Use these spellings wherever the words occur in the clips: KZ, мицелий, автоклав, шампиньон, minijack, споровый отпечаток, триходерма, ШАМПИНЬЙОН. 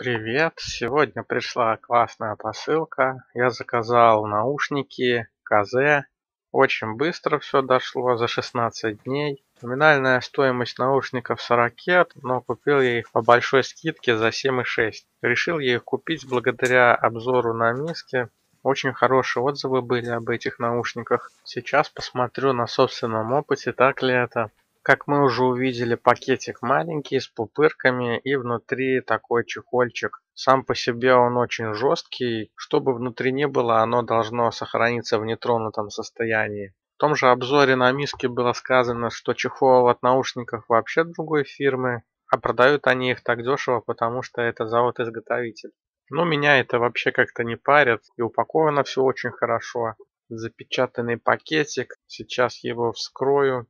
Привет! Сегодня пришла классная посылка. Я заказал наушники KZ. Очень быстро все дошло, за 16 дней. Номинальная стоимость наушников 40, но купил я их по большой скидке за 7,6. Решил я их купить благодаря обзору на миске. Очень хорошие отзывы были об этих наушниках. Сейчас посмотрю на собственном опыте, так ли это. Как мы уже увидели, пакетик маленький, с пупырками, и внутри такой чехольчик. Сам по себе он очень жесткий. Что бы внутри ни было, оно должно сохраниться в нетронутом состоянии. В том же обзоре на миске было сказано, что чехол от наушников вообще другой фирмы, а продают они их так дешево, потому что это завод-изготовитель. Но меня это вообще как-то не парит, и упаковано все очень хорошо. Запечатанный пакетик, сейчас его вскрою.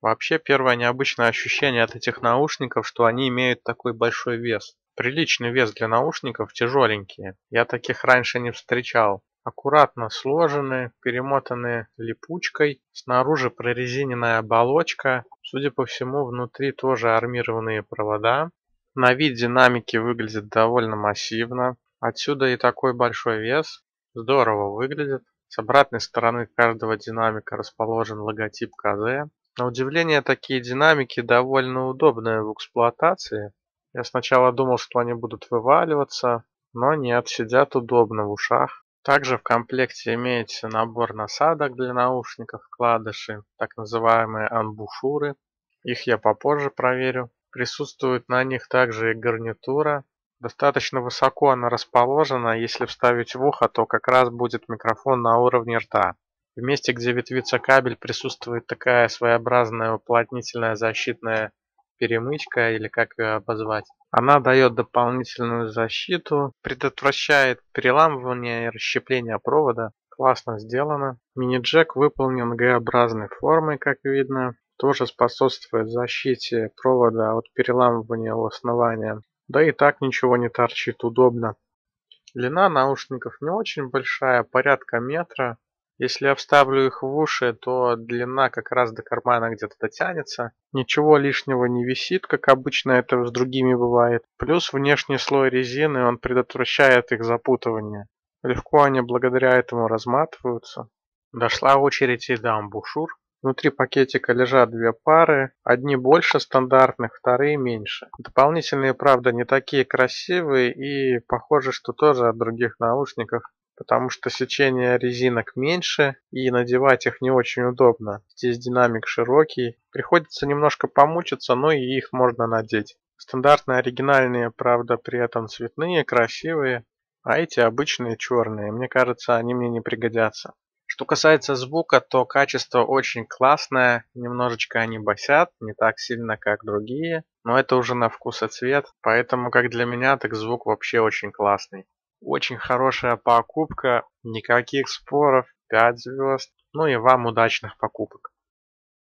Вообще, первое необычное ощущение от этих наушников, что они имеют такой большой вес. Приличный вес для наушников, тяжеленькие. Я таких раньше не встречал. Аккуратно сложены, перемотаны липучкой. Снаружи прорезиненная оболочка. Судя по всему, внутри тоже армированные провода. На вид динамики выглядит довольно массивно. Отсюда и такой большой вес. Здорово выглядит. С обратной стороны каждого динамика расположен логотип KZ. На удивление, такие динамики довольно удобные в эксплуатации. Я сначала думал, что они будут вываливаться, но нет, сидят удобно в ушах. Также в комплекте имеется набор насадок для наушников, вкладыши, так называемые амбушюры. Их я попозже проверю. Присутствует на них также и гарнитура. Достаточно высоко она расположена, если вставить в ухо, то как раз будет микрофон на уровне рта. В месте, где ветвится кабель, присутствует такая своеобразная уплотнительная защитная перемычка, или как ее обозвать. Она дает дополнительную защиту, предотвращает переламывание и расщепление провода. Классно сделано. Мини-джек выполнен Г-образной формой, как видно. Тоже способствует защите провода от переламывания у основания. Да и так ничего не торчит, удобно. Длина наушников не очень большая, порядка метра. Если я вставлю их в уши, то длина как раз до кармана где-то дотянется. Ничего лишнего не висит, как обычно это с другими бывает. Плюс внешний слой резины, он предотвращает их запутывание. Легко они благодаря этому разматываются. Дошла очередь и до амбушюр. Внутри пакетика лежат две пары. Одни больше стандартных, вторые меньше. Дополнительные, правда, не такие красивые и похоже, что тоже от других наушников. Потому что сечение резинок меньше и надевать их не очень удобно. Здесь динамик широкий. Приходится немножко помучиться, но и их можно надеть. Стандартные оригинальные, правда, при этом цветные, красивые. А эти обычные черные. Мне кажется, они мне не пригодятся. Что касается звука, то качество очень классное. Немножечко они басят, не так сильно, как другие. Но это уже на вкус и цвет. Поэтому, как для меня, так звук вообще очень классный. Очень хорошая покупка, никаких споров, 5 звезд, ну и вам удачных покупок.